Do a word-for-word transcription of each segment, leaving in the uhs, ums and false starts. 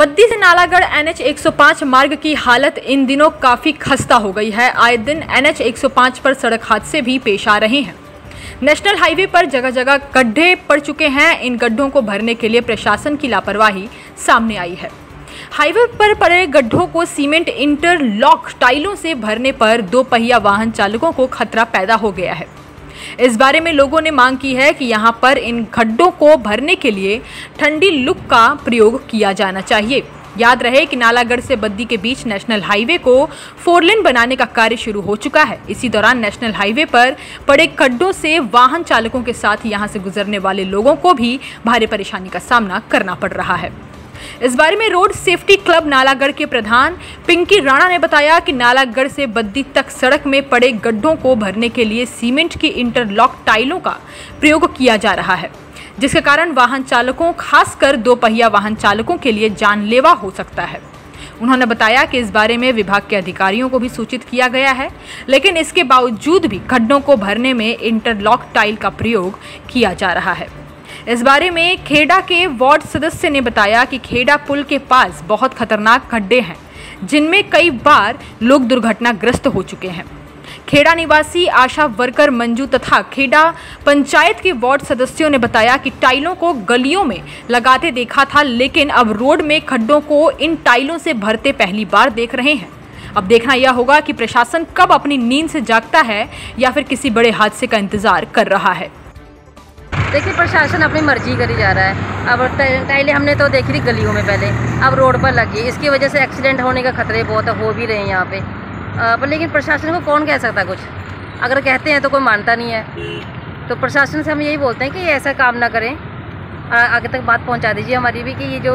बद्दी से नालागढ़ एनएच एक सौ पाँच मार्ग की हालत इन दिनों काफ़ी खस्ता हो गई है। आए दिन एनएच एक सौ पाँच पर सड़क हादसे भी पेश आ रहे हैं। नेशनल हाईवे पर जगह जगह गड्ढे पड़ चुके हैं। इन गड्ढों को भरने के लिए प्रशासन की लापरवाही सामने आई है। हाईवे पर पड़े गड्ढों को सीमेंट इंटरलॉक टाइलों से भरने पर दो पहिया वाहन चालकों को खतरा पैदा हो गया है। इस बारे में लोगों ने मांग की है कि यहां पर इन गड्ढों को भरने के लिए ठंडी लुक का प्रयोग किया जाना चाहिए। याद रहे कि नालागढ़ से बद्दी के बीच नेशनल हाईवे को फोरलेन बनाने का कार्य शुरू हो चुका है। इसी दौरान नेशनल हाईवे पर पड़े गड्ढों से वाहन चालकों के साथ यहां से गुजरने वाले लोगों को भी भारी परेशानी का सामना करना पड़ रहा है। इस बारे में रोड सेफ्टी क्लब नालागढ़ के प्रधान पिंकी राणा ने बताया कि नालागढ़ से बद्दी तक सड़क में पड़े गड्ढों को भरने के लिए सीमेंट की इंटरलॉक टाइलों का प्रयोग किया जा रहा है, जिसके कारण वाहन चालकों, खासकर दो पहिया वाहन चालकों के लिए जानलेवा हो सकता है। उन्होंने बताया कि इस बारे में विभाग के अधिकारियों को भी सूचित किया गया है, लेकिन इसके बावजूद भी गड्ढों को भरने में इंटरलॉक टाइल का प्रयोग किया जा रहा है। इस बारे में खेड़ा के वार्ड सदस्य ने बताया कि खेड़ा पुल के पास बहुत खतरनाक गड्ढे हैं, जिनमें कई बार लोग दुर्घटनाग्रस्त हो चुके हैं। खेड़ा निवासी आशा वर्कर मंजू तथा खेड़ा पंचायत के वार्ड सदस्यों ने बताया कि टाइलों को गलियों में लगाते देखा था, लेकिन अब रोड में खड्डों को इन टाइलों से भरते पहली बार देख रहे हैं। अब देखना यह होगा कि प्रशासन कब अपनी नींद से जागता है या फिर किसी बड़े हादसे का इंतजार कर रहा है। देखिए, प्रशासन अपनी मर्जी करी जा रहा है। अब टाइलें हमने तो देखी थी गलियों में पहले, अब रोड पर लगी, इसकी वजह से एक्सीडेंट होने का खतरे बहुत हो भी रहे हैं यहाँ पे। पर लेकिन प्रशासन को कौन कह सकता कुछ, अगर कहते हैं तो कोई मानता नहीं है। तो प्रशासन से हम यही बोलते हैं कि ऐसा काम ना करें, आगे तक बात पहुँचा दीजिए हमारी भी, कि ये जो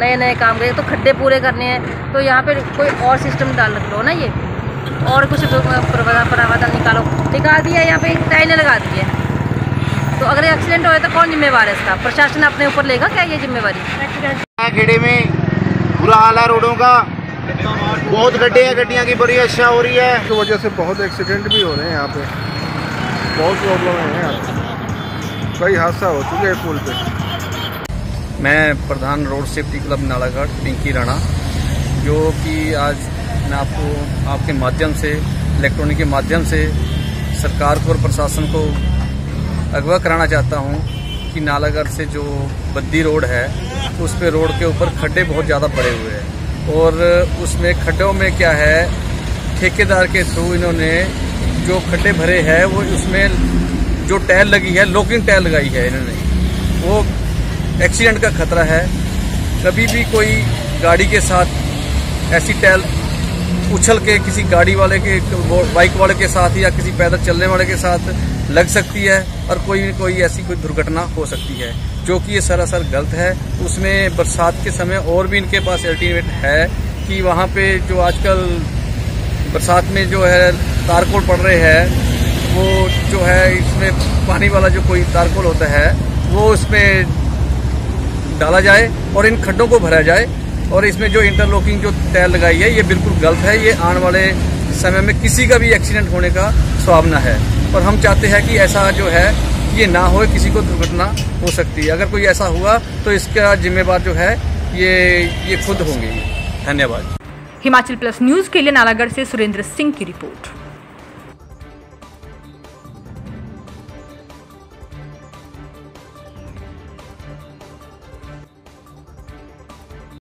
नए नए काम करें तो खड्डे पूरे करने हैं, तो यहाँ पर कोई और सिस्टम डाल लो ना, ये और कुछ प्रावधान निकालो। निकाल दिया, यहाँ पर टाइलें लगा दी है, तो अगर एक्सीडेंट हो तो कौन जिम्मेवार है इसका? प्रशासन अपने ऊपर लेगा क्या ये जिम्मेवारी? खेड़े में बुरा हाल है, रोडों का बहुत गड्ढे हैं, गड्डियाँ की बड़ी अच्छा हो रही है, तो वजह से बहुत एक्सीडेंट भी हो रहे हैं यहाँ पे, बहुत प्रॉब्लम है यहाँ, कई हादसा हो चुके हैं पुल पे। मैं प्रधान road safety club Nalagarh Pinki Rana, जो कि आज मैं आपको आपके माध्यम से, इलेक्ट्रॉनिक के माध्यम से सरकार को और प्रशासन को अगवा कराना चाहता हूं कि नालागढ़ से जो बद्दी रोड है, उस पे रोड के ऊपर खड्डे बहुत ज़्यादा पड़े हुए हैं, और उसमें खड्डों में क्या है, ठेकेदार के थ्रू इन्होंने जो खड्डे भरे हैं वो उसमें जो टाइल लगी है, लॉकिंग टाइल लगाई है इन्होंने, वो एक्सीडेंट का खतरा है। कभी भी कोई गाड़ी के साथ ऐसी टाइल उछल के किसी गाड़ी वाले के, बाइक वाले के साथ या किसी पैदल चलने वाले के साथ लग सकती है, और कोई कोई ऐसी कोई दुर्घटना हो सकती है, जो कि ये सरासर गलत है। उसमें बरसात के समय और भी इनके पास अल्टीमेट है कि वहाँ पे जो आजकल बरसात में जो है तारकोल पड़ रहे हैं, वो जो है इसमें पानी वाला जो कोई तारकोल होता है वो उसमें डाला जाए और इन खड्डों को भरा जाए, और इसमें जो इंटरलॉकिंग जो टाइल लगाई है ये बिल्कुल गलत है। ये आने वाले समय में किसी का भी एक्सीडेंट होने का संभावना है, और हम चाहते हैं कि ऐसा जो है ये ना हो, किसी को दुर्घटना हो सकती है। अगर कोई ऐसा हुआ तो इसका जिम्मेवार जो है ये ये खुद होंगे। धन्यवाद। हिमाचल प्लस न्यूज़ के लिए नालागढ़ से सुरेंद्र सिंह की रिपोर्ट।